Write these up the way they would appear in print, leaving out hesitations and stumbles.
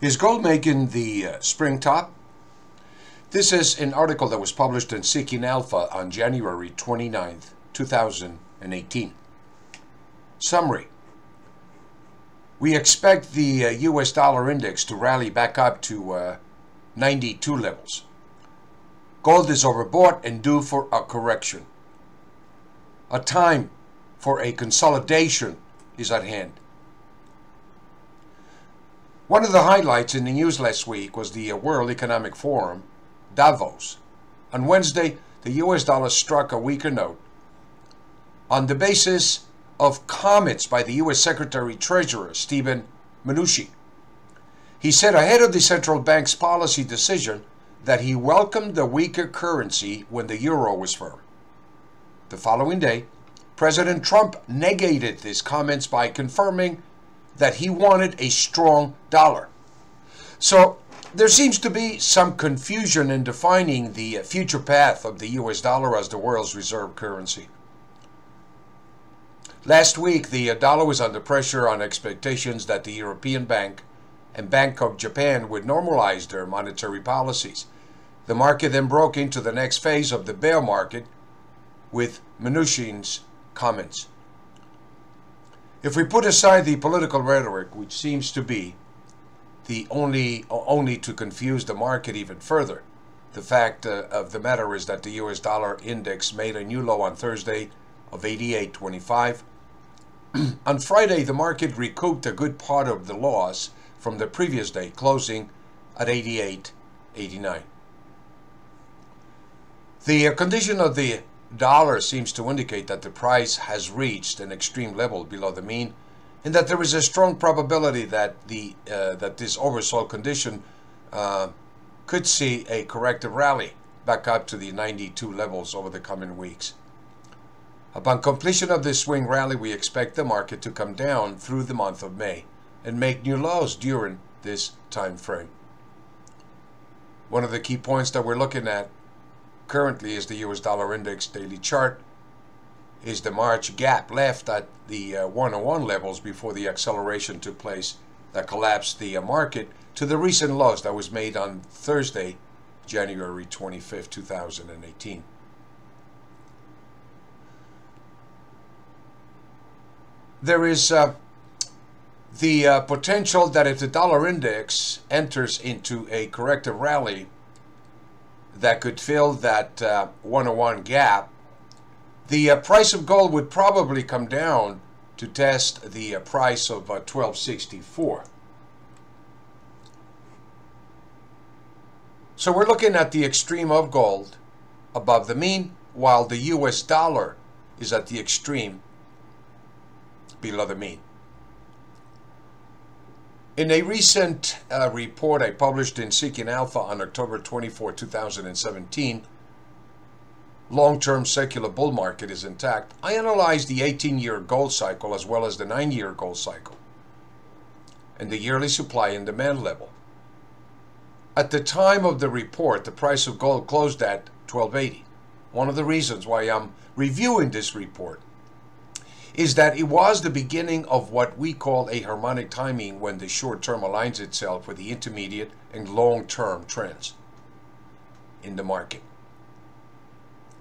Is gold making the spring top? This is an article that was published in Seeking Alpha on January 29th, 2018. Summary. We expect the US dollar index to rally back up to 92 levels. Gold is overbought and due for a correction. A time for a consolidation is at hand. One of the highlights in the news last week was the World Economic Forum, Davos. On Wednesday, the US dollar struck a weaker note on the basis of comments by the US Secretary-Treasurer, Stephen Mnuchin. He said ahead of the central bank's policy decision that he welcomed the weaker currency when the euro was firm. The following day, President Trump negated these comments by confirming that he wanted a strong dollar. So there seems to be some confusion in defining the future path of the US dollar as the world's reserve currency. Last week, the dollar was under pressure on expectations that the European Bank and Bank of Japan would normalize their monetary policies. The market then broke into the next phase of the bear market with Mnuchin's comments. If we put aside the political rhetoric, which seems to be the only to confuse the market even further, the fact of the matter is that the US dollar index made a new low on Thursday of 88.25. On Friday, the market recouped a good part of the loss from the previous day, closing at 88.89. The condition of the dollar seems to indicate that the price has reached an extreme level below the mean, and that there is a strong probability that this oversold condition could see a corrective rally back up to the 92 levels over the coming weeks. Upon completion of this swing rally, we expect the market to come down through the month of May and make new lows during this time frame. One of the key points that we're looking at currently is the US dollar index daily chart, is the March gap left at the 101 levels before the acceleration took place that collapsed the market to the recent lows that was made on Thursday, January 25th, 2018. There is the potential that if the dollar index enters into a corrective rally, that could fill that 101 gap, the price of gold would probably come down to test the price of 1264. So we're looking at the extreme of gold above the mean, while the US dollar is at the extreme below the mean. In a recent report I published in Seeking Alpha on October 24, 2017, long-term secular bull market is intact, I analyzed the 18-year gold cycle as well as the 9-year gold cycle and the yearly supply and demand level. At the time of the report, the price of gold closed at $12.80. One of the reasons why I'm reviewing this report is that it was the beginning of what we call a harmonic timing, when the short term aligns itself with the intermediate and long term trends in the market.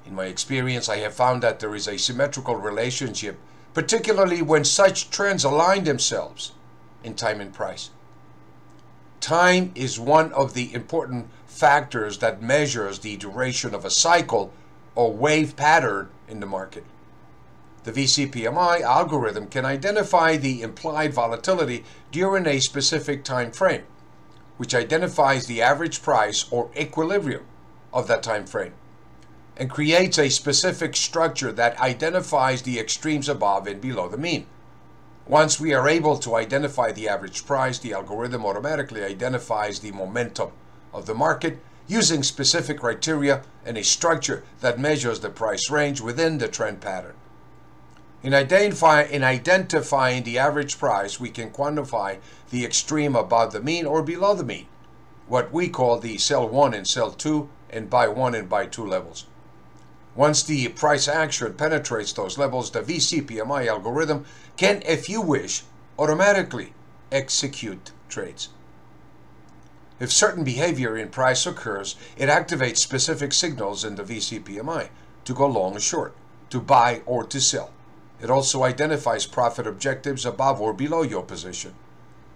In my experience, I have found that there is a symmetrical relationship, particularly when such trends align themselves in time and price. Time is one of the important factors that measures the duration of a cycle or wave pattern in the market. The VCPMI algorithm can identify the implied volatility during a specific time frame, which identifies the average price or equilibrium of that time frame, and creates a specific structure that identifies the extremes above and below the mean. Once we are able to identify the average price, the algorithm automatically identifies the momentum of the market using specific criteria and a structure that measures the price range within the trend pattern. In identifying the average price, we can quantify the extreme above the mean or below the mean, what we call the sell 1 and sell 2 and buy 1 and buy 2 levels. Once the price action penetrates those levels, the VCPMI algorithm can, if you wish, automatically execute trades. If certain behavior in price occurs, it activates specific signals in the VCPMI to go long or short, to buy or to sell. It also identifies profit objectives above or below your position.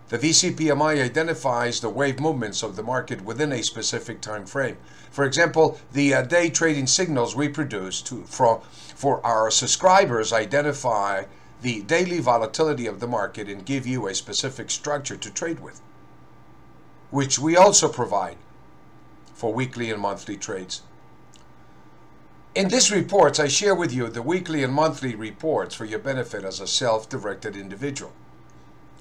The VCPMI identifies the wave movements of the market within a specific time frame. For example, the day trading signals we produce for our subscribers identify the daily volatility of the market and give you a specific structure to trade with, which we also provide for weekly and monthly trades. In this report, I share with you the weekly and monthly reports for your benefit as a self-directed individual.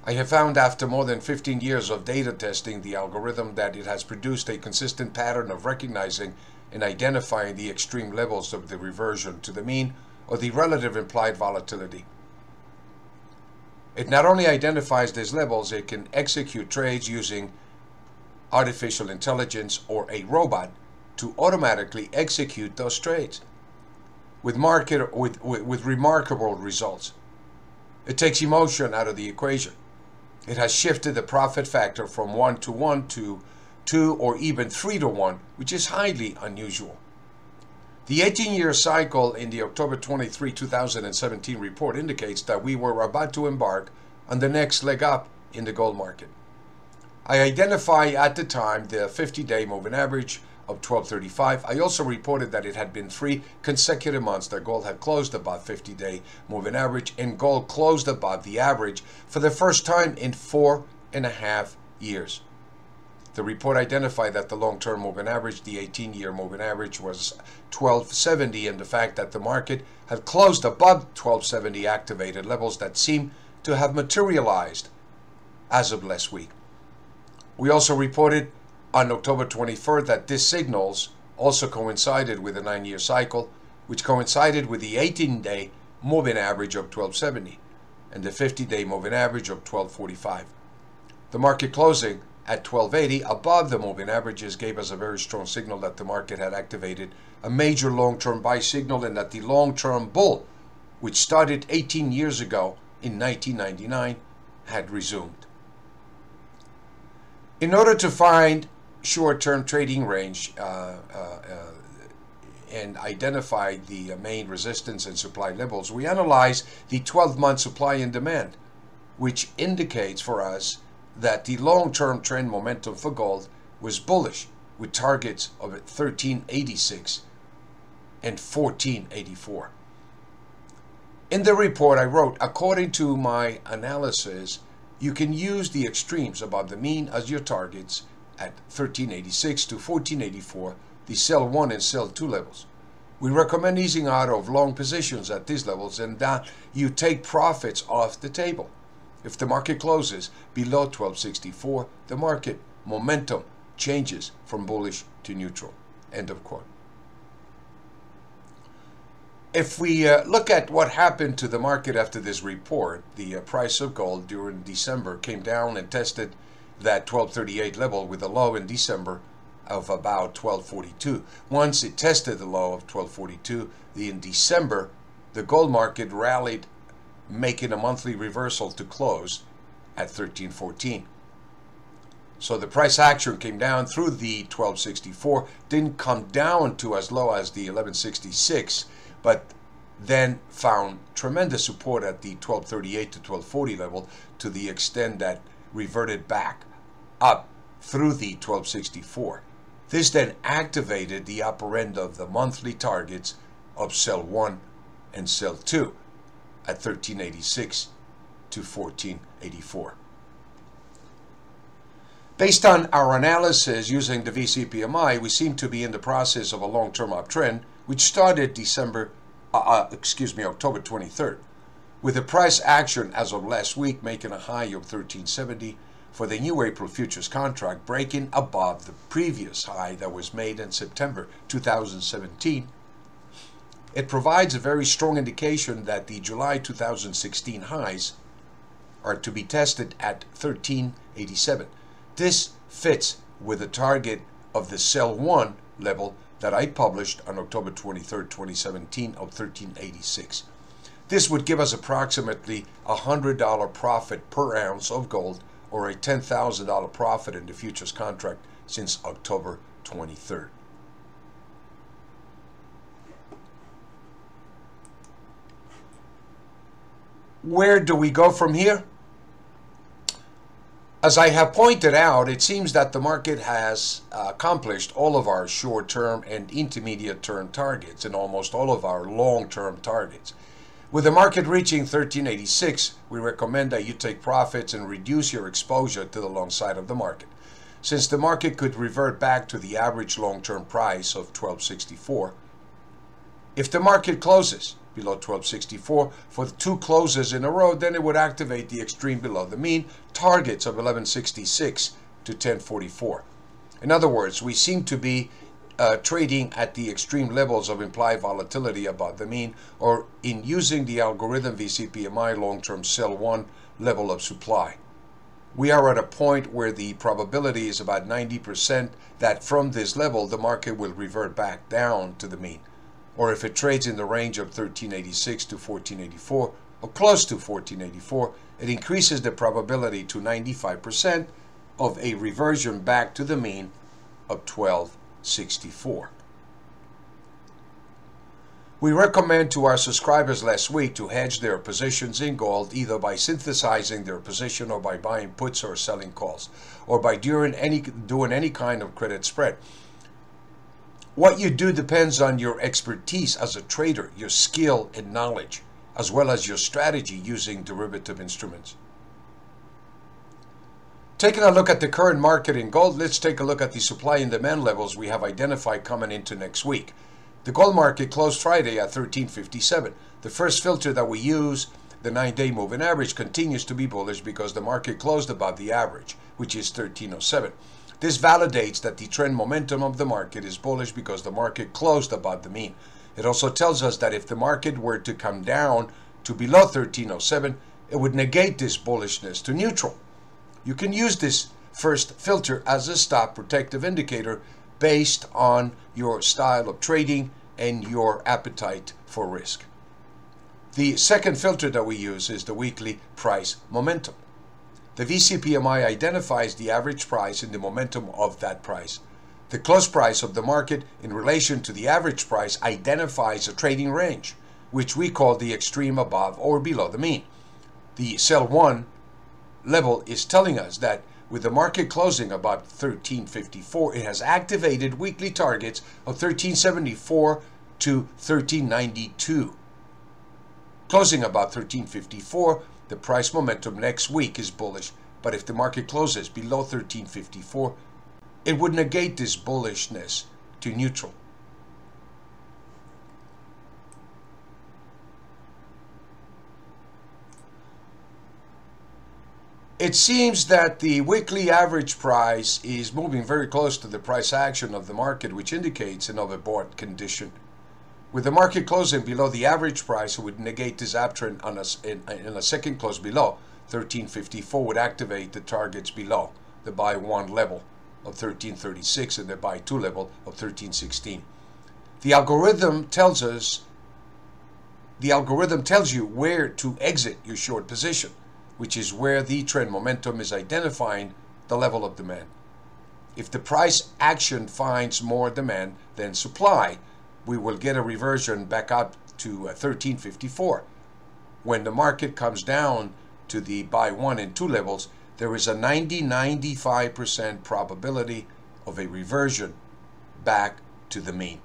I have found after more than 15 years of data testing the algorithm that it has produced a consistent pattern of recognizing and identifying the extreme levels of the reversion to the mean or the relative implied volatility. It not only identifies these levels, it can execute trades using artificial intelligence or a robot to automatically execute those trades with remarkable results. It takes emotion out of the equation. It has shifted the profit factor from 1 to 1 to 2 or even 3 to 1, which is highly unusual. The 18-year cycle in the October 23, 2017 report indicates that we were about to embark on the next leg up in the gold market. I identify at the time the 50-day moving average of 1235. I also reported that it had been 3 consecutive months that gold had closed above 50-day moving average, and gold closed above the average for the first time in 4.5 years. The report identified that the long-term moving average, the 18-year moving average, was 1270, and the fact that the market had closed above 1270 activated levels that seem to have materialized as of last week. We also reported on October 23rd that these signals also coincided with a 9-year cycle, which coincided with the 18-day moving average of 1270 and the 50-day moving average of 1245. The market closing at 1280 above the moving averages gave us a very strong signal that the market had activated a major long-term buy signal and that the long-term bull, which started 18 years ago in 1999, had resumed. In order to find short-term trading range and identify the main resistance and supply levels, we analyze the 12-month supply and demand, which indicates for us that the long-term trend momentum for gold was bullish, with targets of 1386 and 1484. In the report I wrote, according to my analysis, you can use the extremes above the mean as your targets at 1386 to 1484, the sell 1 and sell 2 levels. We recommend easing out of long positions at these levels and that you take profits off the table. If the market closes below 1264, the market momentum changes from bullish to neutral. End of quote. If we look at what happened to the market after this report, the price of gold during December came down and tested that 1238 level with a low in December of about 1242. Once it tested the low of 1242 in December, the gold market rallied, making a monthly reversal to close at 1314. So the price action came down through the 1264, didn't come down to as low as the 1166, but then found tremendous support at the 1238 to 1240 level to the extent that reverted back up through the 1264. This then activated the upper end of the monthly targets of sell 1 and sell 2 at 1386 to 1484. Based on our analysis using the VCPMI, we seem to be in the process of a long-term uptrend, which started October 23rd, with the price action as of last week making a high of 1370 for the new April futures contract, breaking above the previous high that was made in September 2017. It provides a very strong indication that the July 2016 highs are to be tested at 1387. This fits with the target of the sell 1 level that I published on October 23, 2017 of 1386. This would give us approximately a $100 profit per ounce of gold or a $10,000 profit in the futures contract since October 23rd. Where do we go from here? As I have pointed out, it seems that the market has accomplished all of our short-term and intermediate-term targets and almost all of our long-term targets. With the market reaching 1386, we recommend that you take profits and reduce your exposure to the long side of the market. Since the market could revert back to the average long-term price of 1264, if the market closes below 1264 for the two closes in a row, then it would activate the extreme below the mean targets of 1166 to 1044. In other words, we seem to be trading at the extreme levels of implied volatility above the mean, or in using the algorithm VCPMI long-term sell one level of supply. We are at a point where the probability is about 90% that from this level the market will revert back down to the mean, or if it trades in the range of 1386 to 1484 or close to 1484, it increases the probability to 95% of a reversion back to the mean of 1264. We recommend to our subscribers last week to hedge their positions in gold either by synthesizing their position or by buying puts or selling calls, or by doing any kind of credit spread. What you do depends on your expertise as a trader, your skill and knowledge, as well as your strategy using derivative instruments. Taking a look at the current market in gold, let's take a look at the supply and demand levels we have identified coming into next week. The gold market closed Friday at 1357. The first filter that we use, the 9-day moving average, continues to be bullish because the market closed above the average, which is 1307. This validates that the trend momentum of the market is bullish because the market closed above the mean. It also tells us that if the market were to come down to below 1307, it would negate this bullishness to neutral. You can use this first filter as a stop protective indicator based on your style of trading and your appetite for risk. The second filter that we use is the weekly price momentum. The VCPMI identifies the average price and the momentum of that price. The close price of the market in relation to the average price identifies a trading range, which we call the extreme above or below the mean. The sell one level is telling us that with the market closing above 1354, it has activated weekly targets of 1374 to 1392. Closing above 1354, the price momentum next week is bullish, but if the market closes below 1354, it would negate this bullishness to neutral. It seems that the weekly average price is moving very close to the price action of the market, which indicates an overbought condition. With the market closing below the average price, it would negate this uptrend in a second close below. 1354 would activate the targets below the buy one level of 1336 and the buy two level of 1316. The algorithm tells you where to exit your short position, which is where the trend momentum is identifying the level of demand. If the price action finds more demand than supply, we will get a reversion back up to 1354. When the market comes down to the buy one and two levels, there is a 90-95% probability of a reversion back to the mean.